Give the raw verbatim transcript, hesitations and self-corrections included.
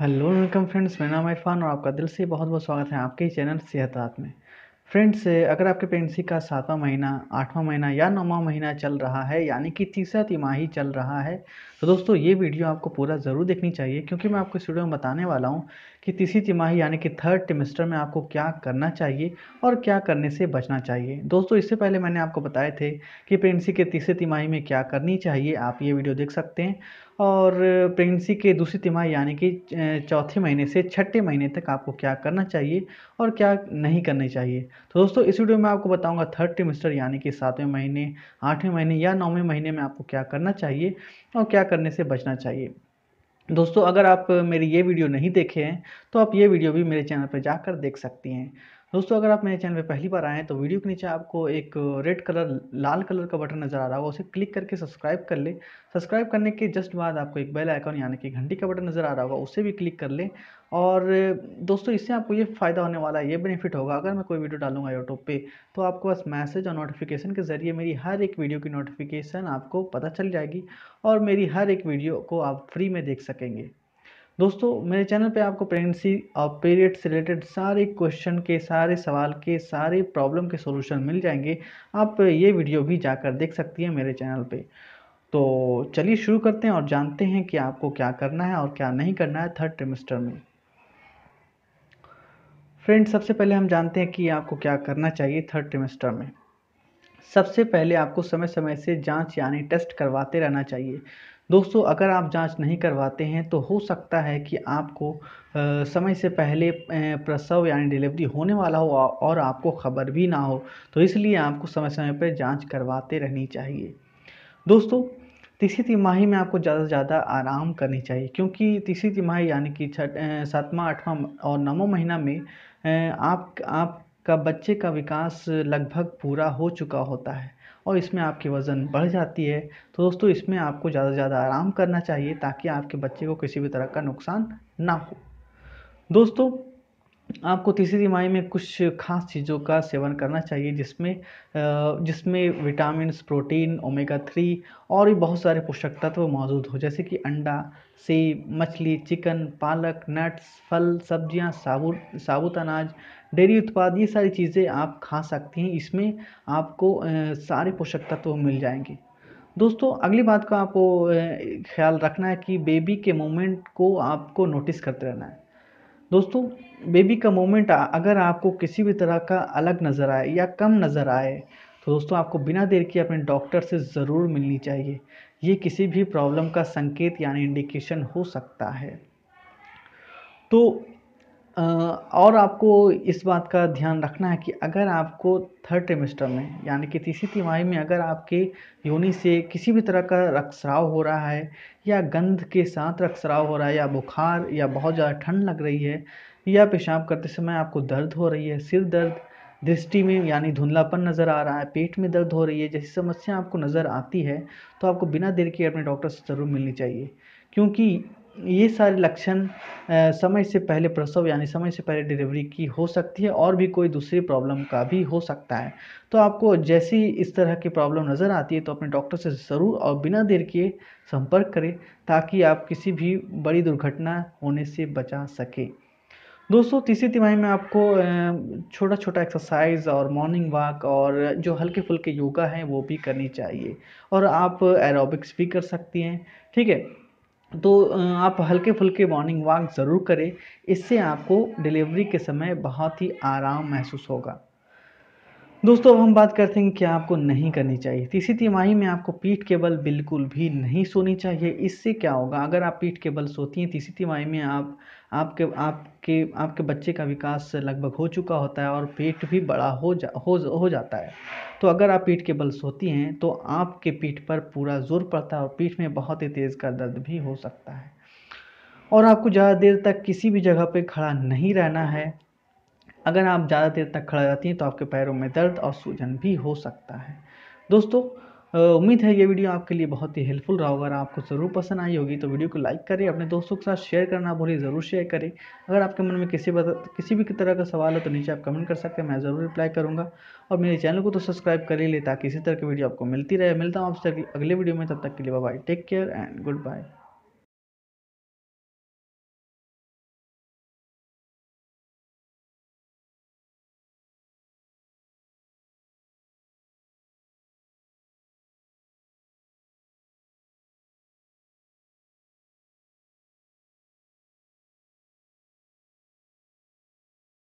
Hello welcome friends, मेरा नाम इरफान और आपका दिल से बहुत बहुत स्वागत है आपके चैनल सेहत राहत में। फ्रेंड्स, अगर आपके प्रेगनेंसी का सातवां महीना, आठवां महीना या नौवां महीना चल रहा है, यानी कि तीसरा तिमाही चल रहा है, तो दोस्तों ये वीडियो आपको पूरा ज़रूर देखनी चाहिए, क्योंकि मैं आपको इस वीडियो में बताने वाला हूँ कि तीसरी तिमाही यानी कि थर्ड ट्रिमेस्टर में आपको क्या करना चाहिए और क्या करने से बचना चाहिए। दोस्तों, इससे पहले मैंने आपको बताए थे कि प्रेगनेंसी के तीसरे तिमाही में क्या करनी चाहिए, आप ये वीडियो देख सकते हैं। और प्रेगनेंसी के दूसरी तिमाही यानी कि चौथे महीने से छठे महीने तक आपको क्या करना चाहिए और क्या नहीं करनी चाहिए। तो दोस्तों, इस वीडियो में आपको बताऊंगा थर्ड ट्रिमेस्टर यानी कि सातवें महीने, आठवें महीने या नौवें महीने में आपको क्या करना चाहिए और क्या करने से बचना चाहिए। दोस्तों, अगर आप मेरी ये वीडियो नहीं देखे हैं तो आप ये वीडियो भी मेरे चैनल पर जाकर देख सकती हैं। दोस्तों, अगर आप मेरे चैनल पर पहली बार आए हैं तो वीडियो के नीचे आपको एक रेड कलर, लाल कलर का बटन नज़र आ रहा होगा, उसे क्लिक करके सब्सक्राइब कर ले। सब्सक्राइब करने के जस्ट बाद आपको एक बेल आइकॉन यानी कि घंटी का बटन नज़र आ रहा होगा, उसे भी क्लिक कर ले। और दोस्तों, इससे आपको ये फ़ायदा होने वाला है, ये बेनिफिट होगा, अगर मैं कोई वीडियो डालूंगा यूट्यूब पे तो आपको बस मैसेज और नोटिफिकेशन के ज़रिए मेरी हर एक वीडियो की नोटिफिकेशन आपको पता चल जाएगी और मेरी हर एक वीडियो को आप फ्री में देख सकेंगे। दोस्तों, मेरे चैनल पे आपको प्रेगनेंसी और पीरियड से रिलेटेड सारे क्वेश्चन के, सारे सवाल के, सारे प्रॉब्लम के सॉल्यूशन मिल जाएंगे। आप ये वीडियो भी जाकर देख सकती हैं मेरे चैनल पे। तो चलिए शुरू करते हैं और जानते हैं कि आपको क्या करना है और क्या नहीं करना है थर्ड ट्रिमेस्टर में। फ्रेंड्स, सबसे पहले हम जानते हैं कि आपको क्या करना चाहिए थर्ड ट्रिमेस्टर में। सबसे पहले आपको समय समय से जाँच यानी टेस्ट करवाते रहना चाहिए। दोस्तों, अगर आप जांच नहीं करवाते हैं तो हो सकता है कि आपको आ, समय से पहले प्रसव यानी डिलीवरी होने वाला हो और आपको खबर भी ना हो, तो इसलिए आपको समय समय पर जांच करवाते रहनी चाहिए। दोस्तों, तीसरी तिमाही में आपको ज़्यादा से ज़्यादा आराम करनी चाहिए, क्योंकि तीसरी तिमाही यानी कि छठ सातवां, आठवां और नौवां महीना में आप आपका बच्चे का विकास लगभग पूरा हो चुका होता है और इसमें आपकी वज़न बढ़ जाती है। तो दोस्तों, इसमें आपको ज़्यादा से ज़्यादा आराम करना चाहिए ताकि आपके बच्चे को किसी भी तरह का नुकसान ना हो। दोस्तों, आपको तीसरी तिमाही में कुछ खास चीज़ों का सेवन करना चाहिए, जिसमें जिसमें विटामिन, प्रोटीन, ओमेगा थ्री और भी बहुत सारे पोषक तत्व मौजूद हो, जैसे कि अंडा, सेब, मछली, चिकन, पालक, नट्स, फल, सब्जियां, साबुत साबुत अनाज, डेयरी उत्पाद, ये सारी चीज़ें आप खा सकती हैं। इसमें आपको सारे पोषक तत्व मिल जाएंगे। दोस्तों, अगली बात का आपको ख्याल रखना है कि बेबी के मूवमेंट को आपको नोटिस करते रहना है। दोस्तों, बेबी का मोमेंट अगर आपको किसी भी तरह का अलग नज़र आए या कम नज़र आए तो दोस्तों आपको बिना देर के अपने डॉक्टर से ज़रूर मिलनी चाहिए। ये किसी भी प्रॉब्लम का संकेत यानी इंडिकेशन हो सकता है। तो और आपको इस बात का ध्यान रखना है कि अगर आपको थर्ड ट्रिमेस्टर में यानी कि तीसरी तिमाही में अगर आपके योनि से किसी भी तरह का रक्तस्राव हो रहा है या गंध के साथ रक्तस्राव हो रहा है या बुखार या बहुत ज़्यादा ठंड लग रही है या पेशाब करते समय आपको दर्द हो रही है, सिर दर्द, दृष्टि में यानी धुंधलापन नज़र आ रहा है, पेट में दर्द हो रही है, जैसी समस्या आपको नज़र आती है तो आपको बिना देर के अपने डॉक्टर से ज़रूर मिलनी चाहिए, क्योंकि ये सारे लक्षण समय से पहले प्रसव यानी समय से पहले डिलीवरी की हो सकती है और भी कोई दूसरी प्रॉब्लम का भी हो सकता है। तो आपको जैसी इस तरह की प्रॉब्लम नज़र आती है तो अपने डॉक्टर से ज़रूर और बिना देर किए संपर्क करें ताकि आप किसी भी बड़ी दुर्घटना होने से बचा सकें। दोस्तों, तीसरी तिमाही में आपको छोटा छोटा एक्सरसाइज और मॉर्निंग वॉक और जो हल्के फुल्के योगा हैं वो भी करनी चाहिए और आप एरोबिक्स भी कर सकती हैं। ठीक है, तो आप हल्के फुल्के मॉर्निंग वॉक ज़रूर करें, इससे आपको डिलीवरी के समय बहुत ही आराम महसूस होगा। दोस्तों, अब हम बात करते हैं कि क्या आपको नहीं करनी चाहिए। तीसरी तिमाही में आपको पीठ के बल बिल्कुल भी नहीं सोनी चाहिए। इससे क्या होगा, अगर आप पीठ के बल सोती हैं तीसरी तिमाही में आप आपके आपके आपके बच्चे का विकास लगभग हो चुका होता है और पेट भी बड़ा हो जा हो, हो जाता है। तो अगर आप पीठ के बल सोती हैं तो आपके पीठ पर पूरा जोर पड़ता है और पीठ में बहुत ही तेज़ का दर्द भी हो सकता है। और आपको ज़्यादा देर तक किसी भी जगह पर खड़ा नहीं रहना है। अगर आप ज़्यादा देर तक खड़ा रहती हैं तो आपके पैरों में दर्द और सूजन भी हो सकता है। दोस्तों, उम्मीद है ये वीडियो आपके लिए बहुत ही हेल्पफुल रहा होगा और आपको ज़रूर पसंद आई होगी। तो वीडियो को लाइक करें, अपने दोस्तों के साथ शेयर करना भूलिए, ज़रूर शेयर करें। अगर आपके मन में किसी किसी भी तरह का सवाल हो तो नीचे आप कमेंट कर सकते हैं, मैं ज़रूर रिप्लाई करूँगा। और मेरे चैनल को तो सब्सक्राइब कर ले ताकि इसी तरह की वीडियो आपको मिलती रहे। मिलता हूँ आपसे अगले वीडियो में, तब तक के लिए bye bye, take care and good bye.